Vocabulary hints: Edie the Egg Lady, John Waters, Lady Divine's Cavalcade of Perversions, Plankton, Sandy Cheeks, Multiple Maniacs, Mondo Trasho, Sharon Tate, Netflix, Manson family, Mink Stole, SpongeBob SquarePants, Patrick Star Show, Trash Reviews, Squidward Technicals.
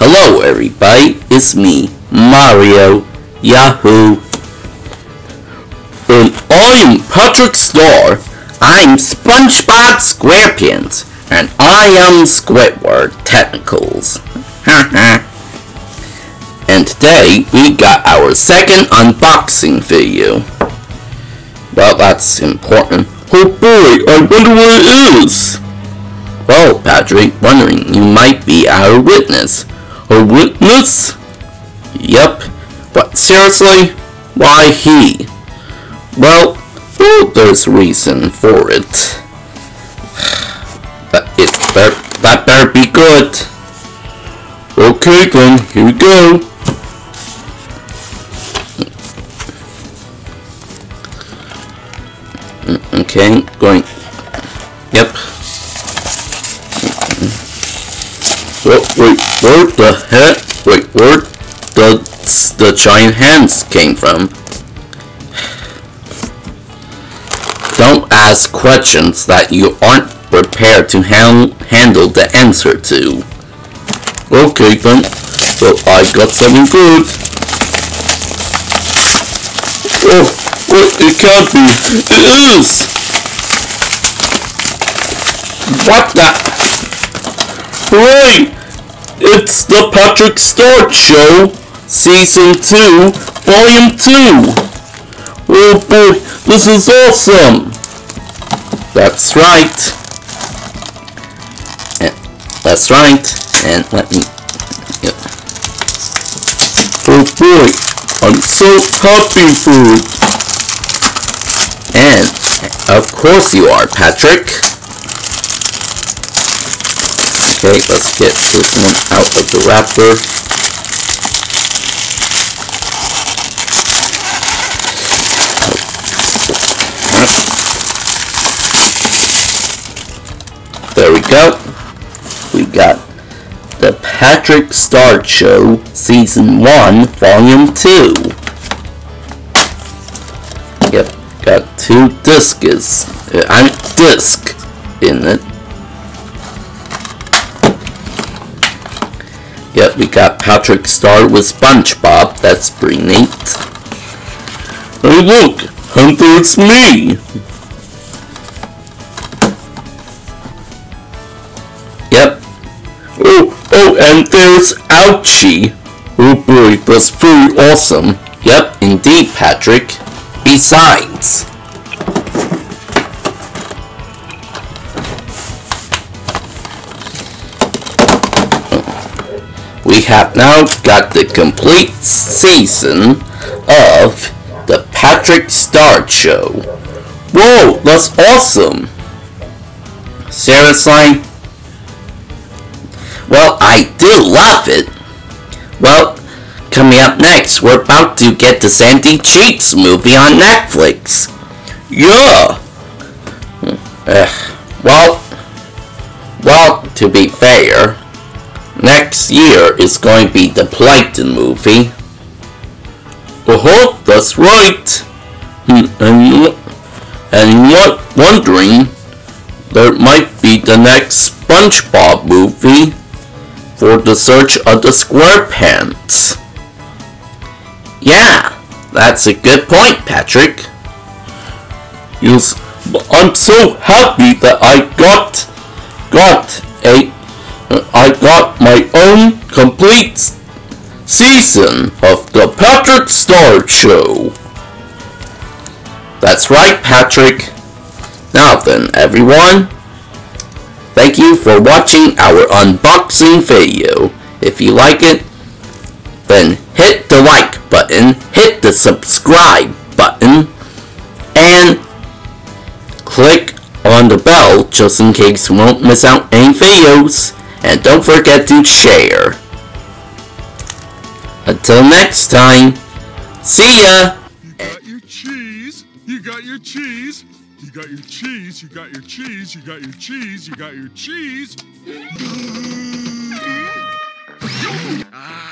Hello everybody, it's me, Mario, Yahoo, and I'm Patrick Star, I'm SpongeBob SquarePants, and I am Squidward Technicals, and today we got our second unboxing video. Well, that's important. Oh boy, I wonder what it is! Well, Patrick, wondering, you might be our witness. A witness? Yep. What, seriously? Why he? Well, there's a reason for it. That better be good. Okay then, here we go. Okay, going. Yep. Wait, where the heck? Wait, where the giant hands came from? Don't ask questions that you aren't prepared to handle the answer to. Okay, then. So I got something good. Oh. It can't be. It is. What the? Hooray! It's the Patrick Star Show, Season 2, Volume 2. Oh boy, this is awesome. That's right. That's right. And let me. Yep. Oh boy, I'm so happy for it. And, of course you are, Patrick. Okay, let's get this one out of the wrapper. There we go. We got the Patrick Star Show, Season 1, Volume 2. Yep. Got two discs. I'm disc in it. Yep, we got Patrick Star with SpongeBob. That's pretty neat. Hey, look, Hunter, it's me. Yep. Oh, and there's Ouchie. Oh boy, that's pretty awesome. Yep, indeed, Patrick. Besides, we have now got the complete season of the Patrick Star Show. Whoa, that's awesome! Seriously? Well, I do love it. Well, coming up next, we're about to get the Sandy Cheeks movie on Netflix. Yeah! Well, to be fair, next year is going to be the Plankton movie. Oh, that's right! And you're wondering, there might be the next SpongeBob movie for the Search of the SquarePants. Yeah, that's a good point, Patrick. I'm so happy that I got my own complete season of the Patrick Star Show. That's right, Patrick. Now then, everyone, thank you for watching our unboxing video. If you like it, then hit the like button, hit the subscribe button, and click on the bell just in case you won't miss out any videos, and don't forget to share. Until next time, see ya! You got your cheese.